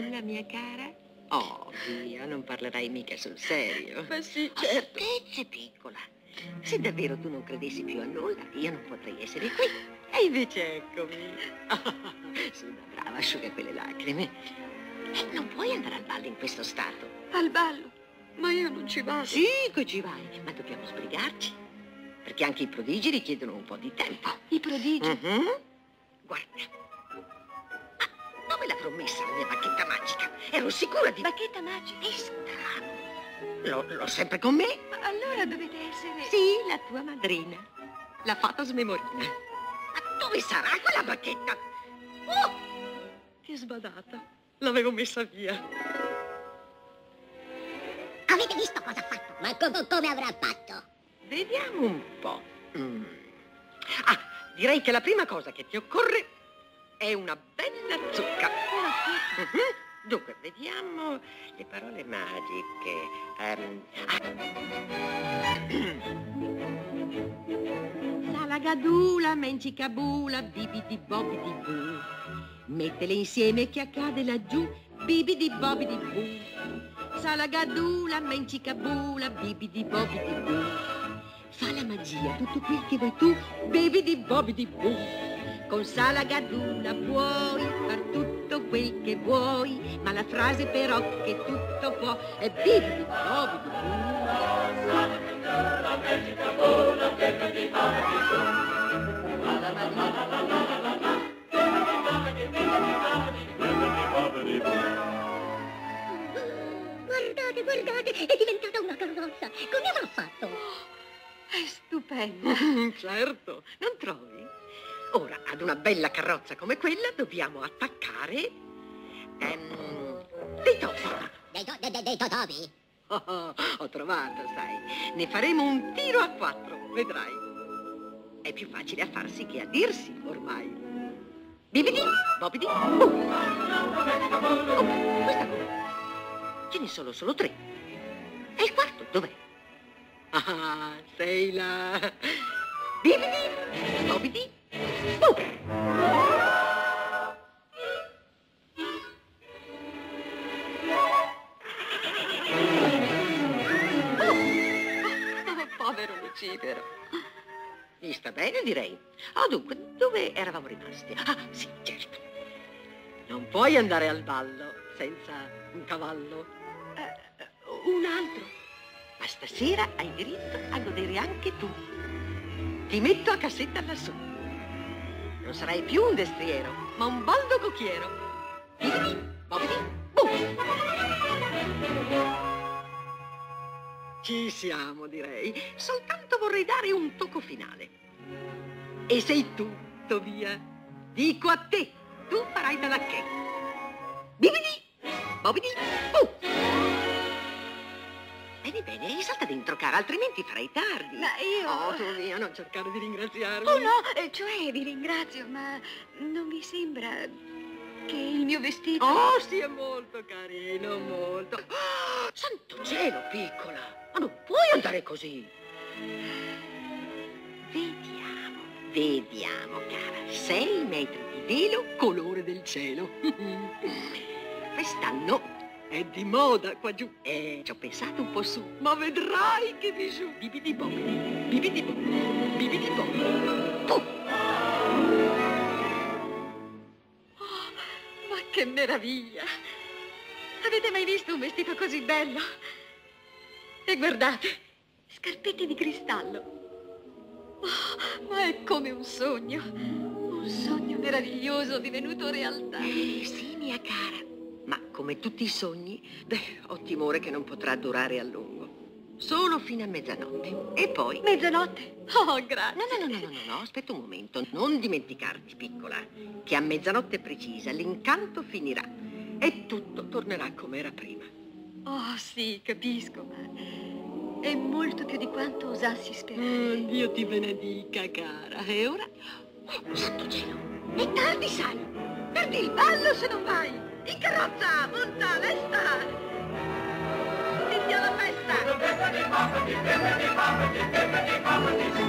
nulla, mia cara? Oh, zia, non parlerai mica sul serio. Ma sì, certo. Aspetta, piccola. Se davvero tu non credessi più a nulla, io non potrei essere qui. E invece eccomi. Oh, sono brava, asciuga quelle lacrime. Non puoi andare al ballo in questo stato. Al ballo? Ma io non ci vado. Sì, che ci vai, ma dobbiamo sbrigarci. Perché anche i prodigi richiedono un po' di tempo. I prodigi? Guarda. Ah, dove l'avrò messa la mia bacchetta magica? Ero sicura di... Bacchetta magica? È strano. L'ho sempre con me. Ma allora dovete essere... Sì, la tua madrina. La fata Smemorina. Ma dove sarà quella bacchetta? Oh! Che sbadata. L'avevo messa via. Avete visto cosa ha fatto? Ma come avrà fatto? Vediamo un po'. Ah, direi che la prima cosa che ti occorre è una bella zucca. Dunque, vediamo le parole magiche. Salaga Doola, Mencica Boola, Bibbidi Bobbidi Boo. Mettele insieme che accade laggiù, Bibbidi Bobbidi Boo. Salaga Doola, Mencica Boola, Bibbidi Bobbidi Boo. Fa la magia, tutto quel che vuoi tu, Bibbidi Bobbidi Boo. Con Salaga Doola puoi far tutto quel che vuoi, ma la frase però che tutto può è Bibbidi Bobbidi Boo. Guardate, guardate, è diventata una carrozza. Come l'ha fatto? È stupendo. Certo, non trovi? Ora, ad una bella carrozza come quella dobbiamo attaccare dei topi. Dei topi? Oh, ho trovato, sai. Ne faremo un tiro a 4, vedrai. È più facile a farsi che a dirsi, ormai. Bibbidi, Bobbidi. Oh, questa qua. Ce ne sono solo 3. E il quarto dov'è? Ah, sei là! Bibbidi, Bobbidi, Boo! Oh, povero Lucifero! Gli sta bene, direi. Ah, dunque, dove eravamo rimasti? Ah, sì, certo. Non puoi andare al ballo senza un cavallo. Un altro. Ma stasera hai diritto a godere anche tu. Ti metto a cassetta lassù. Non sarai più un destriero, ma un baldo cocchiero. Bibbidi, Bobbidi, Boo! Ci siamo, direi. Soltanto vorrei dare un tocco finale. E sei tu, Tobia. Dico a te, tu farai da lacchè. Bibbidi, Bobbidi, Boo! Bene, bene, salta dentro, cara, altrimenti farai tardi. Ma io... Oh, Tobia, non cercare di ringraziarmi. Oh, no, cioè, vi ringrazio, ma non vi sembra che il mio vestito... Oh, sì, è molto carino, molto... Oh, santo cielo, piccola! Ma non puoi andare così! Vediamo, vediamo, cara. 6 metri di velo, colore del cielo. Quest'anno... È di moda qua giù. Ci ho pensato un po' su. Ma vedrai che bijou. Bibbidi Bobbidi, Bibbidi Bobbidi, Bibbidi Bobbidi, Boo! Oh, ma che meraviglia! Avete mai visto un vestito così bello? E guardate, scarpette di cristallo. Oh, ma è come un sogno. Un sogno meraviglioso divenuto realtà. Sì, mia cara. Ma come tutti i sogni, beh, ho timore che non potrà durare a lungo. Solo fino a mezzanotte. E poi... Mezzanotte? Oh, grazie. No, aspetta un momento. Non dimenticarti, piccola, che a mezzanotte precisa l'incanto finirà e tutto tornerà come era prima. Oh, sì, capisco, ma è molto più di quanto osassi sperare. Oh, Dio ti benedica, cara. E ora? Oh, santo cielo! È tardi, sai! Perdi il ballo se non vai! In carrozza, monta, lesta! Inizia la festa!